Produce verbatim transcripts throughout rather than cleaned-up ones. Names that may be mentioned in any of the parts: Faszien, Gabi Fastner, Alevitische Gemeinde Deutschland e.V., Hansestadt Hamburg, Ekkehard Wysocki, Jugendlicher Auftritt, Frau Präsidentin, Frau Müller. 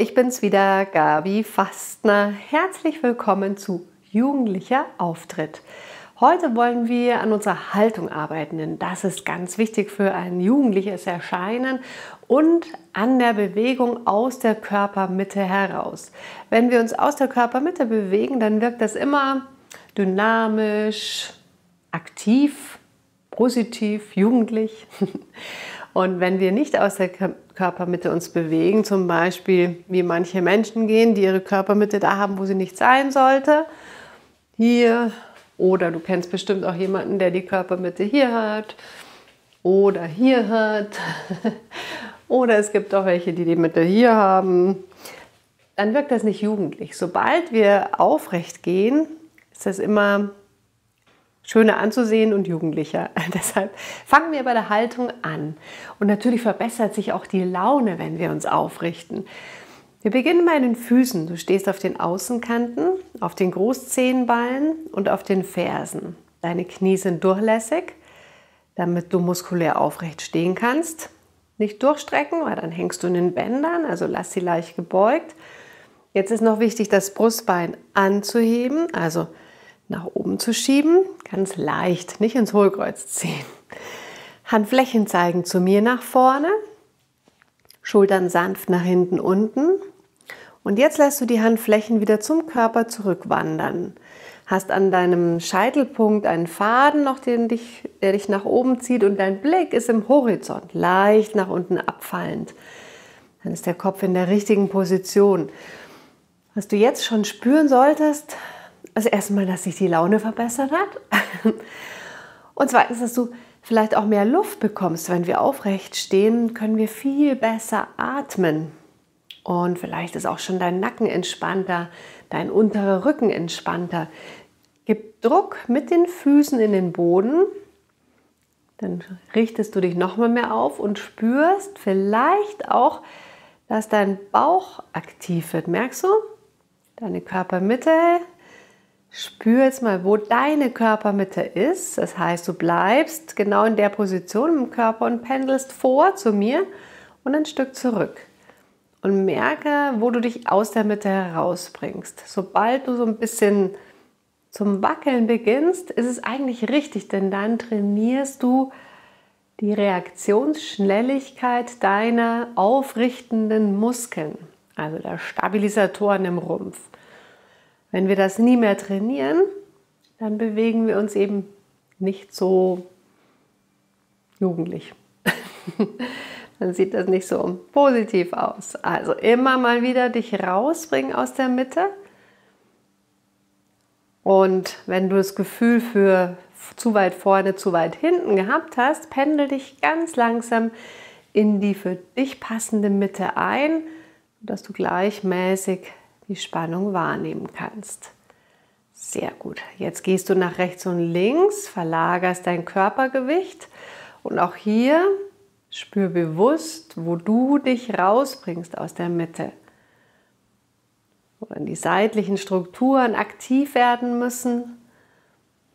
ich bin's wieder, Gabi Fastner. Herzlich willkommen zu Jugendlicher Auftritt. Heute wollen wir an unserer Haltung arbeiten, denn das ist ganz wichtig für ein jugendliches Erscheinen und an der Bewegung aus der Körpermitte heraus. Wenn wir uns aus der Körpermitte bewegen, dann wirkt das immer dynamisch, aktiv, positiv, jugendlich. Und wenn wir nicht aus der Körpermitte uns bewegen, zum Beispiel wie manche Menschen gehen, die ihre Körpermitte da haben, wo sie nicht sein sollte, hier, oder du kennst bestimmt auch jemanden, der die Körpermitte hier hat oder hier hat, oder es gibt auch welche, die die Mitte hier haben, dann wirkt das nicht jugendlich. Sobald wir aufrecht gehen, ist das immer schöner anzusehen und jugendlicher. Deshalb fangen wir bei der Haltung an. Und natürlich verbessert sich auch die Laune, wenn wir uns aufrichten. Wir beginnen bei den Füßen. Du stehst auf den Außenkanten, auf den Großzehenballen und auf den Fersen. Deine Knie sind durchlässig, damit du muskulär aufrecht stehen kannst. Nicht durchstrecken, weil dann hängst du in den Bändern, also lass sie leicht gebeugt. Jetzt ist noch wichtig, das Brustbein anzuheben, also nach oben zu schieben, ganz leicht, nicht ins Hohlkreuz ziehen. Handflächen zeigen zu mir nach vorne, Schultern sanft nach hinten unten. Und jetzt lässt du die Handflächen wieder zum Körper zurückwandern. Hast an deinem Scheitelpunkt einen Faden noch, den dich, der dich nach oben zieht, und dein Blick ist im Horizont, leicht nach unten abfallend. Dann ist der Kopf in der richtigen Position. Was du jetzt schon spüren solltest, also erstmal, dass sich die Laune verbessert hat, und zweitens, dass du vielleicht auch mehr Luft bekommst. Wenn wir aufrecht stehen, können wir viel besser atmen, und vielleicht ist auch schon dein Nacken entspannter, dein unterer Rücken entspannter. Gib Druck mit den Füßen in den Boden, dann richtest du dich nochmal mehr auf und spürst vielleicht auch, dass dein Bauch aktiv wird. Merkst du? Deine Körpermitte. Spür jetzt mal, wo deine Körpermitte ist. Das heißt, du bleibst genau in der Position im Körper und pendelst vor zu mir und ein Stück zurück. Und merke, wo du dich aus der Mitte herausbringst. Sobald du so ein bisschen zum Wackeln beginnst, ist es eigentlich richtig, denn dann trainierst du die Reaktionsschnelligkeit deiner aufrichtenden Muskeln, also der Stabilisatoren im Rumpf. Wenn wir das nie mehr trainieren, dann bewegen wir uns eben nicht so jugendlich. Dann sieht das nicht so positiv aus. Also immer mal wieder dich rausbringen aus der Mitte. Und wenn du das Gefühl für zu weit vorne, zu weit hinten gehabt hast, pendel dich ganz langsam in die für dich passende Mitte ein, sodass du gleichmäßig die Spannung wahrnehmen kannst. Sehr gut. Jetzt gehst du nach rechts und links, verlagerst dein Körpergewicht, und auch hier spür bewusst, wo du dich rausbringst aus der Mitte. Wenn die seitlichen Strukturen aktiv werden müssen,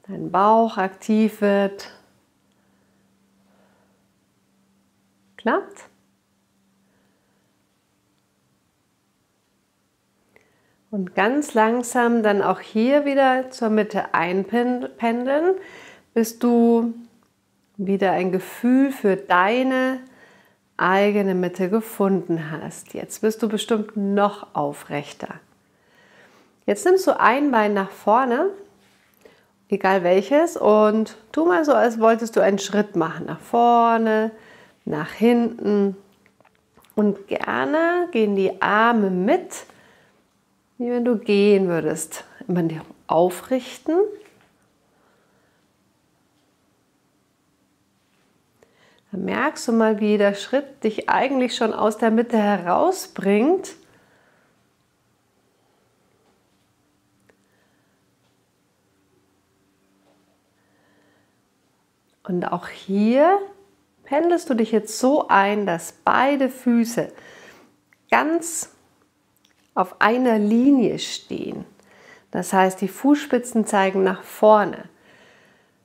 dein Bauch aktiv wird. Klappt? Und ganz langsam dann auch hier wieder zur Mitte einpendeln, bis du wieder ein Gefühl für deine eigene Mitte gefunden hast. Jetzt bist du bestimmt noch aufrechter. Jetzt nimmst du ein Bein nach vorne, egal welches, und tu mal so, als wolltest du einen Schritt machen. Nach vorne, nach hinten, und gerne gehen die Arme mit, wie wenn du gehen würdest. Immer aufrichten. Dann merkst du mal, wie der Schritt dich eigentlich schon aus der Mitte herausbringt. Und auch hier pendelst du dich jetzt so ein, dass beide Füße ganz auf einer Linie stehen. Das heißt, die Fußspitzen zeigen nach vorne.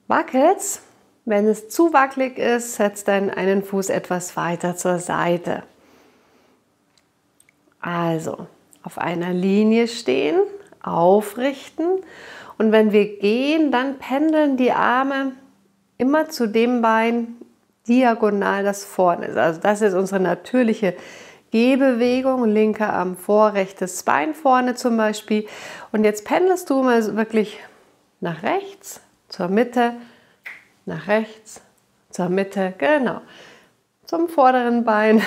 Wackelt's? Wenn es zu wackelig ist, setzt deinen einen Fuß etwas weiter zur Seite. Also auf einer Linie stehen, aufrichten und wenn wir gehen, dann pendeln die Arme immer zu dem Bein diagonal, das vorne ist. Also das ist unsere natürliche Gehbewegung, linker Arm vor, rechtes Bein vorne zum Beispiel. Und jetzt pendelst du mal wirklich nach rechts, zur Mitte, nach rechts, zur Mitte, genau, zum vorderen Bein,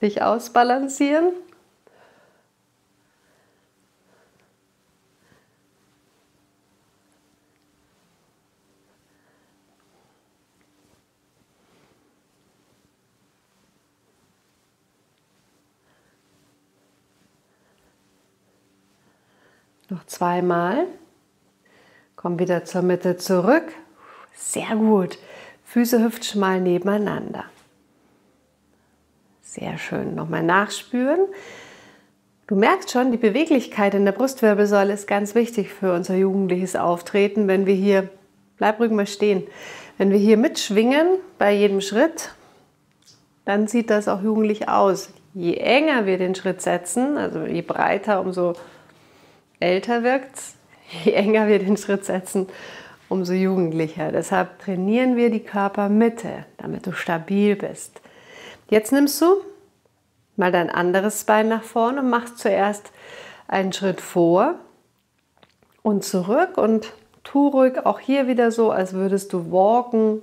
dich ausbalancieren. Noch zweimal. Komm wieder zur Mitte zurück. Sehr gut. Füße hüftschmal nebeneinander. Sehr schön. Nochmal nachspüren. Du merkst schon, die Beweglichkeit in der Brustwirbelsäule ist ganz wichtig für unser jugendliches Auftreten. Wenn wir hier, bleib ruhig mal stehen, wenn wir hier mitschwingen bei jedem Schritt, dann sieht das auch jugendlich aus. Je enger wir den Schritt setzen, also je breiter, umso älter wirkt es, je enger wir den Schritt setzen, umso jugendlicher. Deshalb trainieren wir die Körpermitte, damit du stabil bist. Jetzt nimmst du mal dein anderes Bein nach vorne und machst zuerst einen Schritt vor und zurück und tu ruhig auch hier wieder so, als würdest du walken.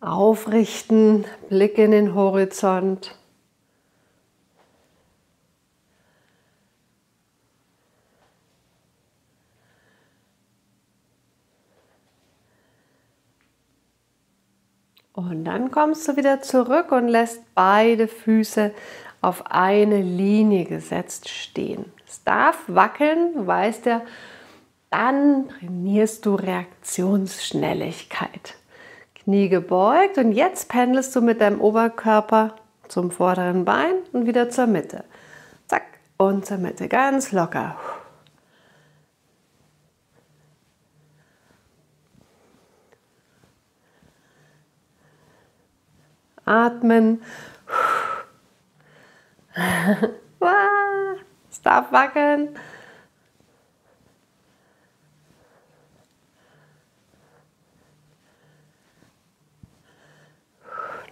Aufrichten, Blick in den Horizont. Und dann kommst du wieder zurück und lässt beide Füße auf eine Linie gesetzt stehen. Es darf wackeln, du weißt ja, dann trainierst du Reaktionsschnelligkeit. Knie gebeugt und jetzt pendelst du mit deinem Oberkörper zum vorderen Bein und wieder zur Mitte. Zack und zur Mitte, ganz locker. Atmen. Es darf wackeln.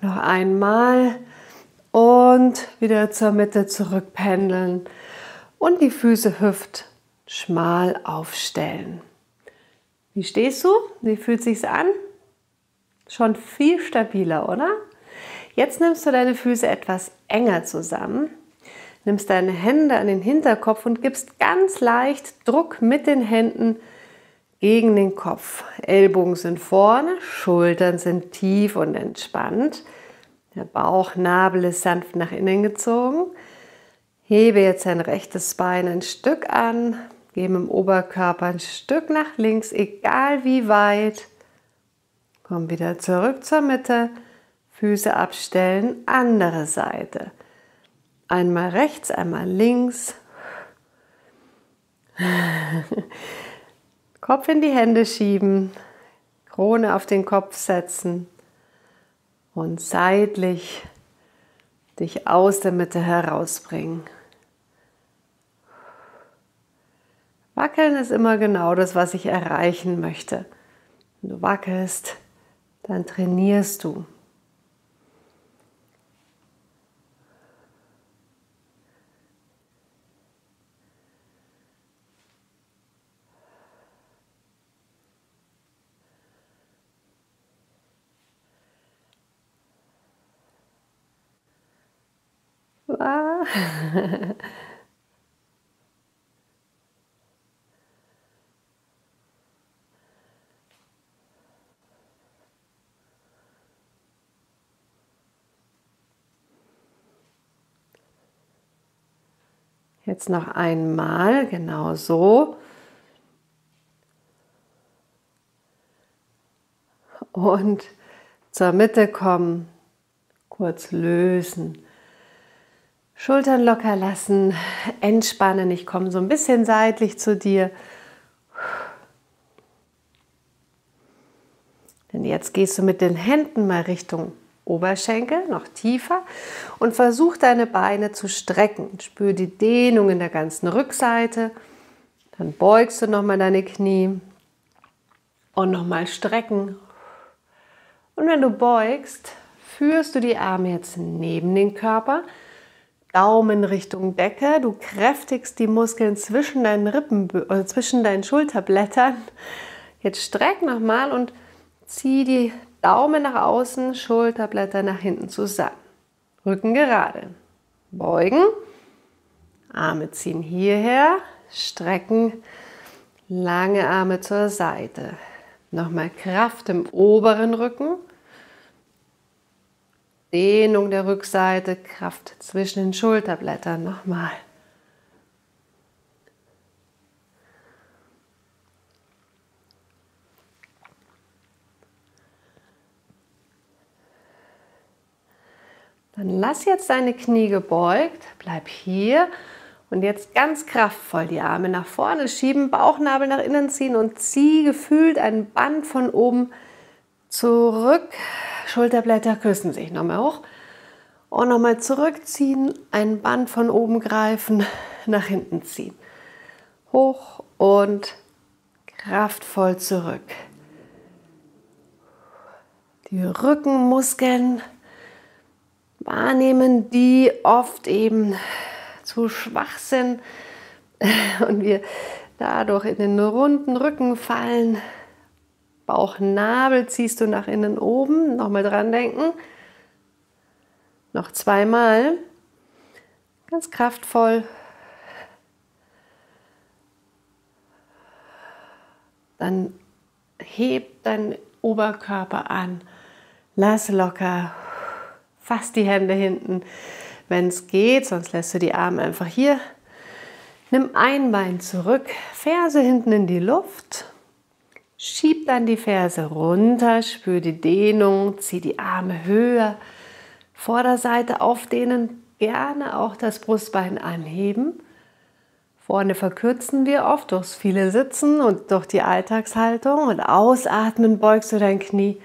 Noch einmal und wieder zur Mitte zurückpendeln und die Füße hüftschmal aufstellen. Wie stehst du? Wie fühlt sich's an? Schon viel stabiler, oder? Jetzt nimmst du deine Füße etwas enger zusammen, nimmst deine Hände an den Hinterkopf und gibst ganz leicht Druck mit den Händen gegen den Kopf. Ellbogen sind vorne, Schultern sind tief und entspannt. Der Bauchnabel ist sanft nach innen gezogen. Hebe jetzt dein rechtes Bein ein Stück an, gehe mit dem Oberkörper ein Stück nach links, egal wie weit. Komm wieder zurück zur Mitte, Füße abstellen, andere Seite. Einmal rechts, einmal links. Kopf in die Hände schieben, Krone auf den Kopf setzen und seitlich dich aus der Mitte herausbringen. Wackeln ist immer genau das, was ich erreichen möchte. Wenn du wackelst, dann trainierst du. Jetzt noch einmal, genau so. Und zur Mitte kommen, kurz lösen. Schultern locker lassen, entspannen. Ich komme so ein bisschen seitlich zu dir. Denn jetzt gehst du mit den Händen mal Richtung Oberschenkel, noch tiefer, und versuch deine Beine zu strecken. Spür die Dehnung in der ganzen Rückseite. Dann beugst du nochmal deine Knie und nochmal strecken. Und wenn du beugst, führst du die Arme jetzt neben den Körper, Daumen Richtung Decke. Du kräftigst die Muskeln zwischen deinen Rippen, oder zwischen deinen Schulterblättern. Jetzt streck nochmal und zieh die Daumen nach außen, Schulterblätter nach hinten zusammen. Rücken gerade. Beugen. Arme ziehen hierher. Strecken. Lange Arme zur Seite. Nochmal Kraft im oberen Rücken. Dehnung der Rückseite. Kraft zwischen den Schulterblättern. Nochmal. Dann lass jetzt deine Knie gebeugt, bleib hier und jetzt ganz kraftvoll die Arme nach vorne schieben, Bauchnabel nach innen ziehen und zieh gefühlt ein Band von oben zurück. Schulterblätter küssen sich, nochmal hoch und nochmal zurückziehen, ein Band von oben greifen, nach hinten ziehen. Hoch und kraftvoll zurück. Die Rückenmuskeln wahrnehmen, die oft eben zu schwach sind und wir dadurch in den runden Rücken fallen. Bauchnabel ziehst du nach innen oben, nochmal dran denken. Noch zweimal, ganz kraftvoll. Dann heb deinen Oberkörper an, lass locker. Fass die Hände hinten, wenn es geht, sonst lässt du die Arme einfach hier. Nimm ein Bein zurück, Ferse hinten in die Luft. Schieb dann die Ferse runter, spür die Dehnung, zieh die Arme höher. Vorderseite aufdehnen, gerne auch das Brustbein anheben. Vorne verkürzen wir oft durchs viele Sitzen und durch die Alltagshaltung. Und ausatmen beugst du dein Knie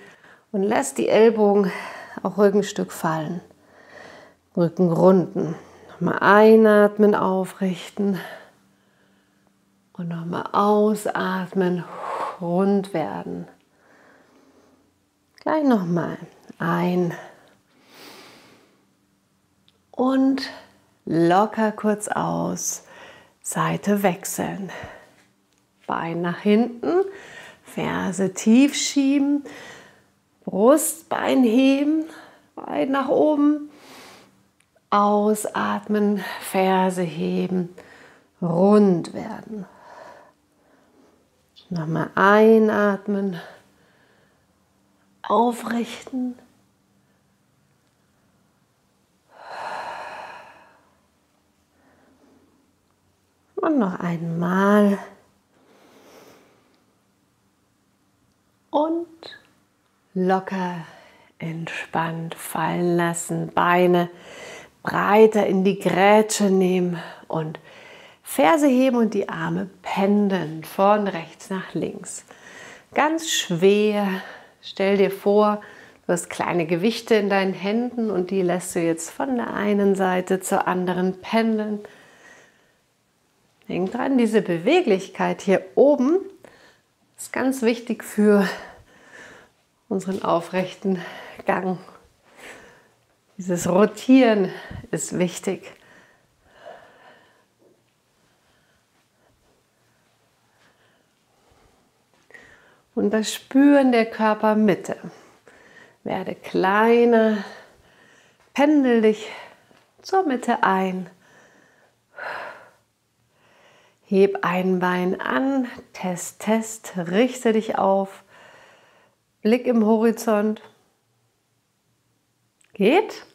und lässt die Ellbogen auch Rückenstück fallen, Rücken runden, nochmal einatmen, aufrichten und nochmal ausatmen, rund werden. Gleich nochmal ein und locker kurz aus, Seite wechseln, Bein nach hinten, Ferse tief schieben, Brustbein heben, weit nach oben, ausatmen, Ferse heben, rund werden. Nochmal einatmen, aufrichten. Und noch einmal. Und locker, entspannt fallen lassen, Beine breiter in die Grätsche nehmen und Ferse heben und die Arme pendeln von rechts nach links. Ganz schwer, stell dir vor, du hast kleine Gewichte in deinen Händen und die lässt du jetzt von der einen Seite zur anderen pendeln. Denk dran, diese Beweglichkeit hier oben ist ganz wichtig für unseren aufrechten Gang. Dieses Rotieren ist wichtig. Und das Spüren der Körpermitte. Werde kleiner, pendel dich zur Mitte ein. Heb ein Bein an, test, test, richte dich auf. Blick im Horizont. Geht?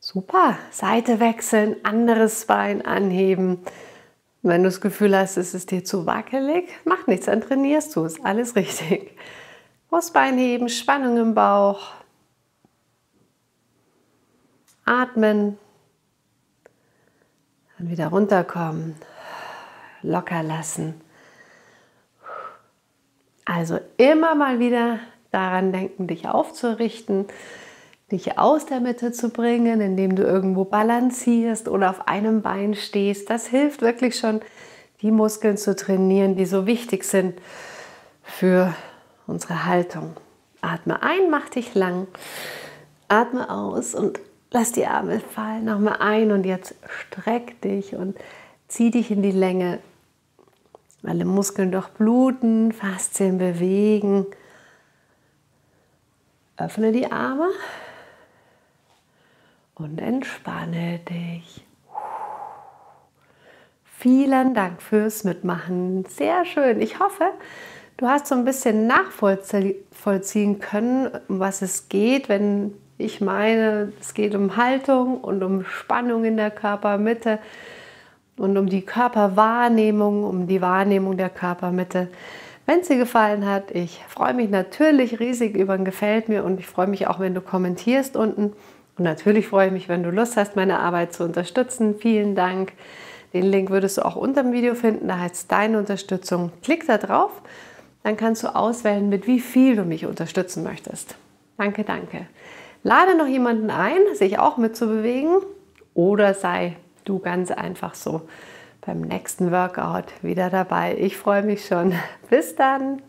Super. Seite wechseln, anderes Bein anheben. Wenn du das Gefühl hast, es ist dir zu wackelig, mach nichts, dann trainierst du es. Alles richtig. Brustbein heben, Spannung im Bauch. Atmen. Dann wieder runterkommen. Locker lassen. Also immer mal wieder daran denken, dich aufzurichten, dich aus der Mitte zu bringen, indem du irgendwo balancierst oder auf einem Bein stehst. Das hilft wirklich schon, die Muskeln zu trainieren, die so wichtig sind für unsere Haltung. Atme ein, mach dich lang. Atme aus und lass die Arme fallen. Nochmal ein und jetzt streck dich und zieh dich in die Länge. Alle Muskeln durchbluten, Faszien bewegen. Öffne die Arme und entspanne dich. Vielen Dank fürs Mitmachen. Sehr schön. Ich hoffe, du hast so ein bisschen nachvollziehen können, um was es geht, wenn ich meine, es geht um Haltung und um Spannung in der Körpermitte und um die Körperwahrnehmung, um die Wahrnehmung der Körpermitte. Wenn es dir gefallen hat, ich freue mich natürlich riesig über ein Gefällt mir und ich freue mich auch, wenn du kommentierst unten. Und natürlich freue ich mich, wenn du Lust hast, meine Arbeit zu unterstützen. Vielen Dank. Den Link würdest du auch unter dem Video finden, da heißt es Deine Unterstützung. Klick da drauf, dann kannst du auswählen, mit wie viel du mich unterstützen möchtest. Danke, danke. Lade noch jemanden ein, sich auch mitzubewegen, oder sei du ganz einfach so beim nächsten Workout wieder dabei. Ich freue mich schon. Bis dann!